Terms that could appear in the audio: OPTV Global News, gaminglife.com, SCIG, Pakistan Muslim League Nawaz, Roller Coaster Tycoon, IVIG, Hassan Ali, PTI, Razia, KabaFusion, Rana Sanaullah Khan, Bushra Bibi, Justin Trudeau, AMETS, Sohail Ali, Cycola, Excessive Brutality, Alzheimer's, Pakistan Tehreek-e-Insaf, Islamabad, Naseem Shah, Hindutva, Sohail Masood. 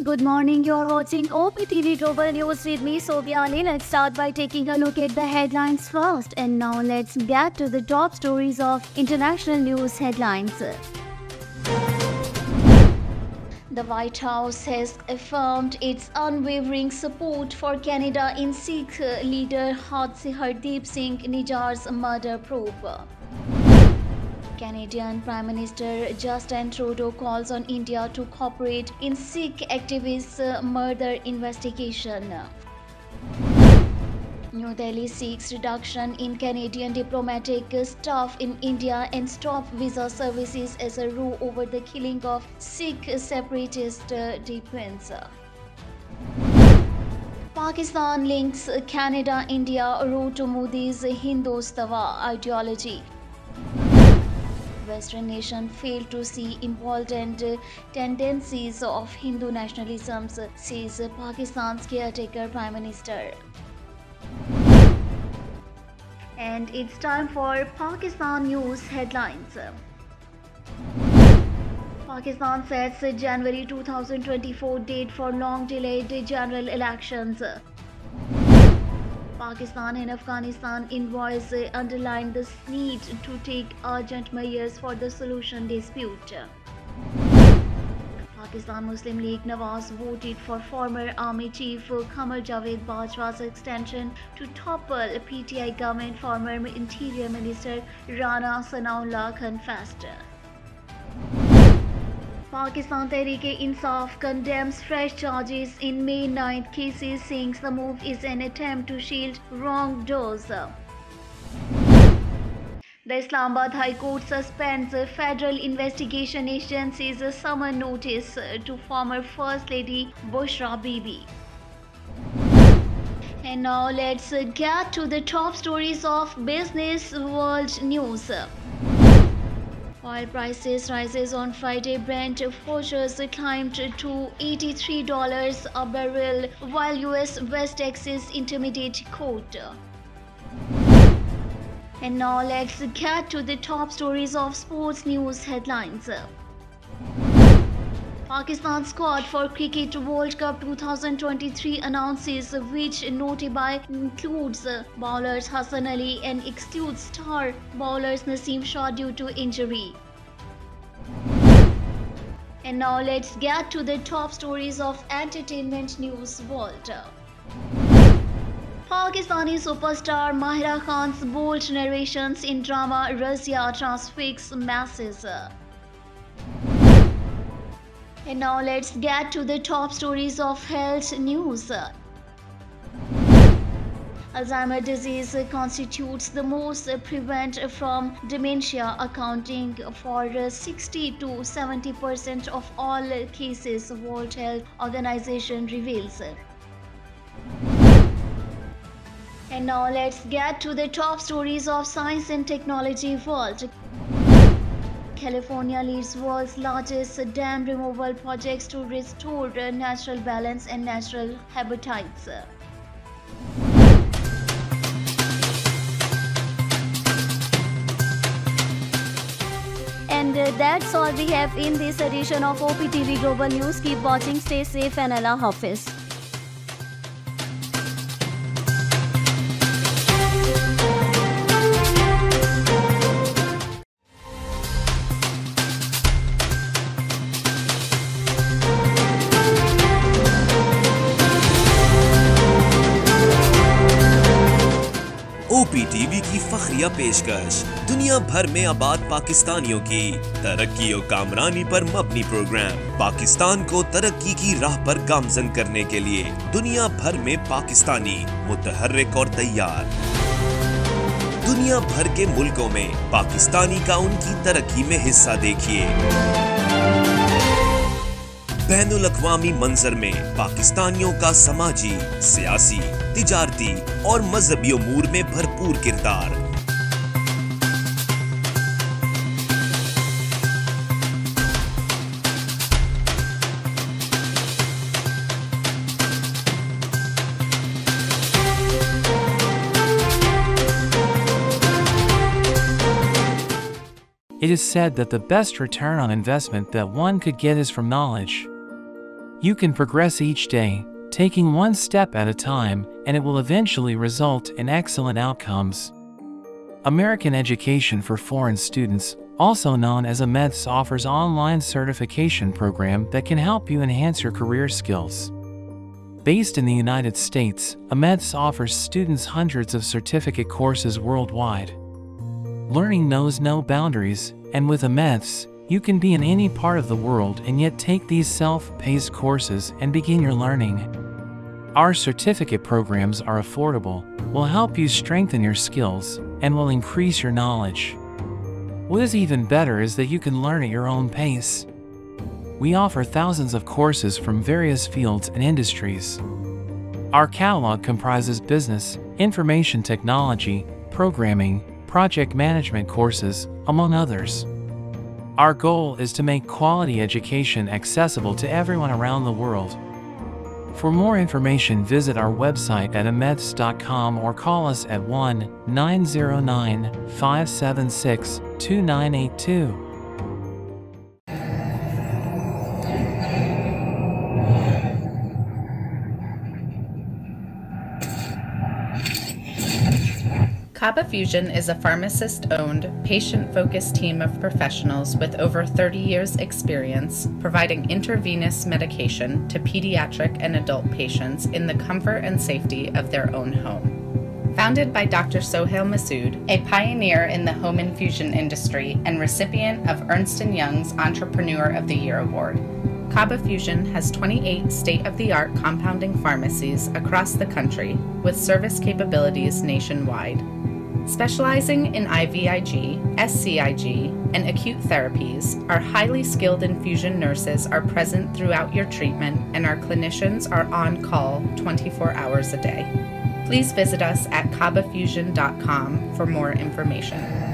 Good morning, you're watching OPTV Global News with me, Sohail Ali. Let's start by taking a look at the headlines first. And now let's get to the top stories of international news headlines. The White House has affirmed its unwavering support for Canada in Sikh leader Hardeep Singh Nijjar's murder probe. Canadian Prime Minister Justin Trudeau calls on India to cooperate in Sikh activists' murder investigation. New Delhi seeks reduction in Canadian diplomatic staff in India and stop visa services as a rule over the killing of Sikh separatist defense. Pakistan links Canada-India road to Modi's Hindutva ideology. Western nation failed to see emboldened tendencies of Hindu nationalism, says Pakistan's caretaker Prime Minister. And it's time for Pakistan news headlines. Pakistan sets January 2024 date for long-delayed general elections. Pakistan and Afghanistan envoys underline the need to take urgent measures for the solution dispute. Pakistan Muslim League Nawaz voted for former Army Chief Qamar Javed Bajwa's extension to topple PTI government. Former Interior Minister Rana Sanaullah Khan confessed. Pakistan Tehreek-e-Insaf condemns fresh charges in May 9th cases, saying the move is an attempt to shield wrongdoers. The Islamabad High Court suspends a federal investigation agency's summon notice to former First Lady Bushra Bibi. And now let's get to the top stories of business world news. Oil prices rises on Friday. Brent futures climbed to $83 a barrel, while U.S. West Texas Intermediate Court. And now let's get to the top stories of sports news headlines. Pakistan squad for Cricket World Cup 2023 announces, which notify includes bowlers Hassan Ali and excludes star bowlers Naseem Shah due to injury. And now let's get to the top stories of entertainment news world. Pakistani superstar Mahira Khan's bold narrations in drama Razia transfix masses. And now let's get to the top stories of health news. Alzheimer's disease constitutes the most prevalent from dementia, accounting for 60 to 70% of all cases, World Health Organization reveals. And now let's get to the top stories of science and technology world. California leads world's largest dam removal projects to restore natural balance and natural habitats. And that's all we have in this edition of OPTV Global News. Keep watching, stay safe, and Allah Hafiz. OPTV की फखरिया पेशकश, दुनिया भर में आबाद पाकिस्तानियों की तरक्की और कामरानी पर मबनी प्रोग्राम, पाकिस्तान को तरक्की की राह पर गामजन करने के लिए दुनिया भर में पाकिस्तानी मुतहर्रिक और तैयार। दुनिया भर के मुल्कों में पाकिस्तानी का उनकी तरक्की में हिस्सा देखिए। बैनुल अक्वामी मंजर में पाकिस्तानियों का समाजी, सियासी, तिजारती और मजहबी उमूर में भरपूर किरदार। It is said that the best return on investment that one could get is from knowledge. You can progress each day, taking one step at a time, and it will eventually result in excellent outcomes. American Education for Foreign Students, also known as AMETS, offers online certification program that can help you enhance your career skills. Based in the United States, AMETS offers students hundreds of certificate courses worldwide. Learning knows no boundaries, and with AMETS, you can be in any part of the world and yet take these self-paced courses and begin your learning. Our certificate programs are affordable, will help you strengthen your skills, and will increase your knowledge. What is even better is that you can learn at your own pace. We offer thousands of courses from various fields and industries. Our catalog comprises business, information technology, programming, project management courses, among others. Our goal is to make quality education accessible to everyone around the world. For more information, visit our website at amets.com or call us at 1-909-576-2982. KabaFusion is a pharmacist-owned, patient-focused team of professionals with over 30 years' experience providing intravenous medication to pediatric and adult patients in the comfort and safety of their own home. Founded by Dr. Sohail Masood, a pioneer in the home infusion industry and recipient of Ernst & Young's Entrepreneur of the Year Award, KabaFusion has 28 state-of-the-art compounding pharmacies across the country with service capabilities nationwide. Specializing in IVIG, SCIG, and acute therapies, our highly skilled infusion nurses are present throughout your treatment and our clinicians are on call 24 hours a day. Please visit us at KabaFusion.com for more information.